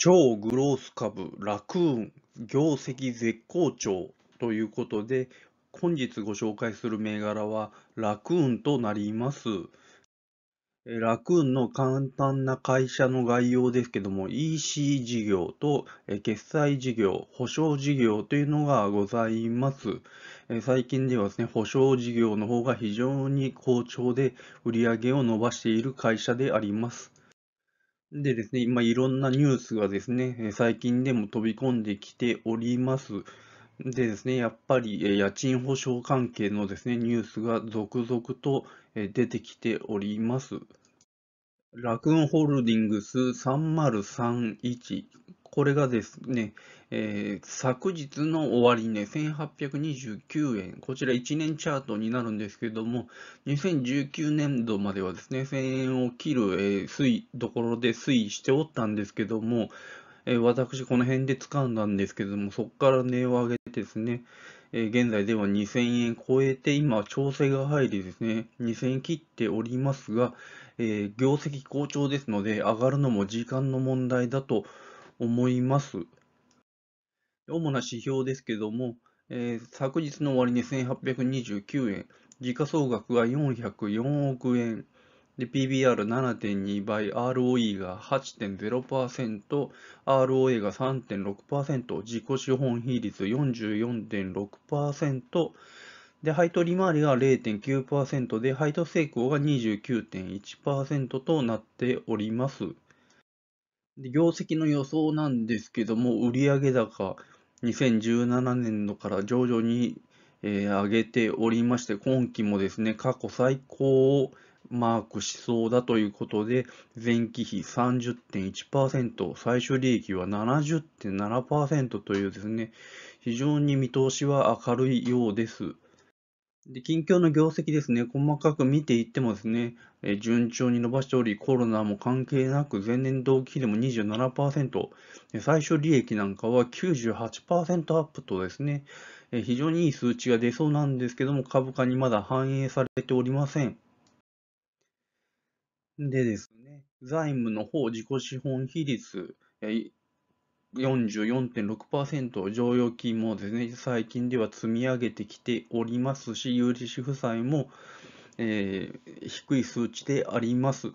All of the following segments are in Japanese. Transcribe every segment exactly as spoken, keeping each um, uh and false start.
超グロース株ラクーン業績絶好調ということで、本日ご紹介する銘柄はラクーンとなります。ラクーンの簡単な会社の概要ですけども、 イーシー 事業と決済事業、保証事業というのがございます。最近ではですね、保証事業の方が非常に好調で、売上を伸ばしている会社であります。でですね、今いろんなニュースがですね、最近でも飛び込んできております。でですね、やっぱり家賃保証関係のですね、ニュースが続々と出てきております。ラクーンホールディングスさんまるさんいち、これがですね、えー、昨日の終値せんはっぴゃくにじゅうきゅうえん、こちらいちねんチャートになるんですけれども、にせんじゅうきゅうねんどまではですね、せんえんを切る、えー、推移どころで推移しておったんですけども、私、この辺で掴んだんですけども、そこから値を上げてですね、現在ではにせんえん超えて、今、調整が入りですね、にせんえん切っておりますが、業績好調ですので、上がるのも時間の問題だと思います。主な指標ですけども、昨日の終値せんはっぴゃくにじゅうきゅうえん、時価総額がよんひゃくよんおくえん。ピービーアールななてんに 倍、アールオーイー が はちてんぜろパーセント、アールオーエー が さんてんろくパーセント、自己資本比率 よんじゅうよんてんろくパーセント、で配当利回りが れいてんきゅうパーセント で、配当成功が にじゅうきゅうてんいちパーセント となっております。で業績の予想なんですけども、売上高、にせんじゅうななねん度から徐々に、えー、上げておりまして、今期もですね、過去最高をマークしそうだということで、前期比 さんじゅってんいちパーセント、最終利益は ななじゅってんななパーセント というですね、非常に見通しは明るいようです。で近況の業績ですね、細かく見ていってもですね、え順調に伸ばしており、コロナも関係なく、前年同期比でも にじゅうななパーセント、最終利益なんかは きゅうじゅうはちパーセント アップとですね、え非常にいい数値が出そうなんですけども、株価にまだ反映されておりません。でですね、財務の方、自己資本比率 よんじゅうよんてんろくパーセント、剰余金もですね、最近では積み上げてきておりますし、有利子負債も、えー、低い数値であります。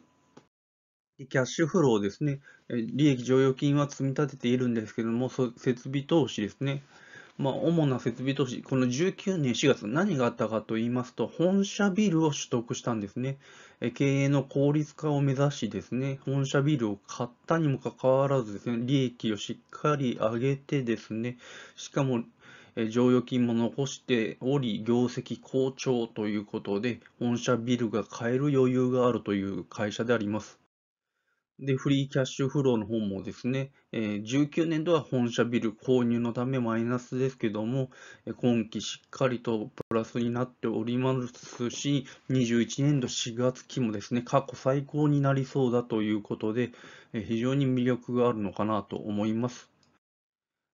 キャッシュフローですね、利益剰余金は積み立てているんですけども、設備投資ですね。まあ、主な設備投資、このじゅうきゅうねんしがつ、何があったかと言いますと、本社ビルを取得したんですね。経営の効率化を目指しですね、本社ビルを買ったにもかかわらずですね、利益をしっかり上げてですね、しかも剰余金も残しており、業績好調ということで、本社ビルが買える余裕があるという会社であります。で、フリーキャッシュフローの方もですね、じゅうきゅうねんどは本社ビル購入のためマイナスですけども、今期しっかりとプラスになっておりますし、にじゅういちねんどしがつきもですね、過去最高になりそうだということで、非常に魅力があるのかなと思います。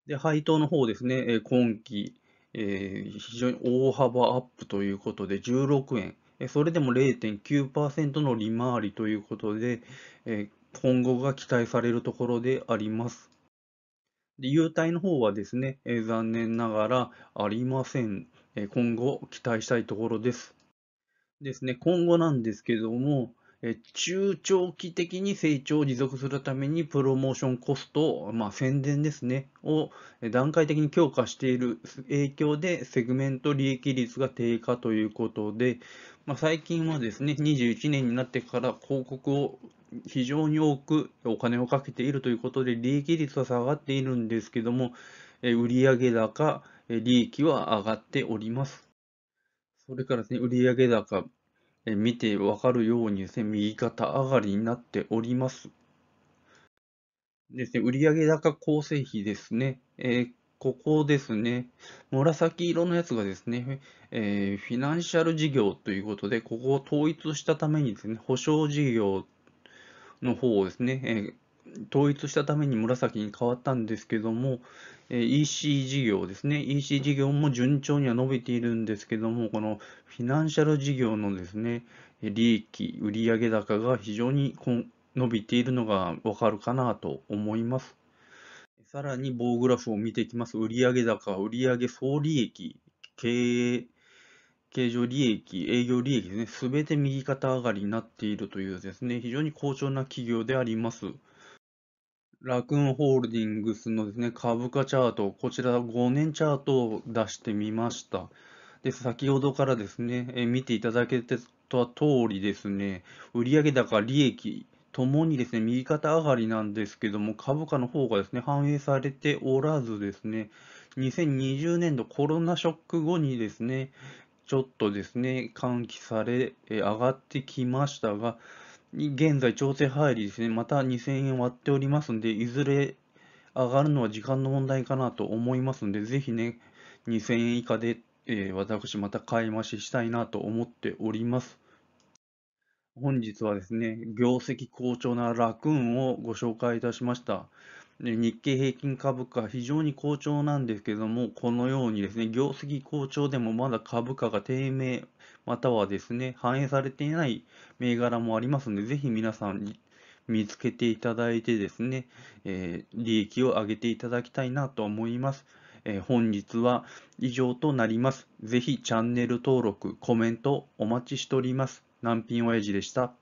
で、配当の方ですね、今期、えー、非常に大幅アップということで、じゅうろくえん、それでも れいてんきゅうパーセント の利回りということで、えー今後が期待されるところであります。で、優待の方はですね、えー、残念ながらありません。えー、今後期待したいところです。ですね、今後なんですけども、えー、中長期的に成長を持続するためにプロモーションコスト、まあ、宣伝ですね、を段階的に強化している影響で、セグメント利益率が低下ということで、まあ、最近はですね、にじゅういちねんになってから広告を非常に多くお金をかけているということで、利益率は下がっているんですけども、売上高、利益は上がっております。それからですね、売上高、見てわかるようにですね、右肩上がりになっております。ですね、売上高構成比ですね、えーここですね、紫色のやつがですね、えー、フィナンシャル事業ということで、ここを統一したためにですね、保証事業の方をですね、えー、統一したために紫に変わったんですけども、えー、イーシー 事業ですね、イーシー 事業も順調には伸びているんですけども、このフィナンシャル事業のですね、利益、売上高が非常に伸びているのがわかるかなと思います。さらに棒グラフを見ていきます。売上高、売上総利益、経営、経常利益、営業利益ですね。すべて右肩上がりになっているというですね、非常に好調な企業であります。ラクーンホールディングスのですね、株価チャート、こちらごねんチャートを出してみました。で、先ほどからですね、え見ていただけた通りですね、売上高、利益、ともにですね、右肩上がりなんですけども、株価の方がですね、反映されておらずですね、にせんにじゅうねんどコロナショック後にですね、ちょっとですね、喚起され、え上がってきましたが、現在調整入りですね、またにせんえん割っておりますんで、いずれ上がるのは時間の問題かなと思いますんで、ぜひね、にせんえん以下で、えー、私また買い増ししたいなと思っております。本日はですね、業績好調なラクーンをご紹介いたしました。日経平均株価非常に好調なんですけども、このようにですね、業績好調でもまだ株価が低迷、またはですね、反映されていない銘柄もありますので、ぜひ皆さんに見つけていただいてですね、えー、利益を上げていただきたいなと思います。えー、本日は以上となります。ぜひチャンネル登録、コメントお待ちしております。南平親父でした。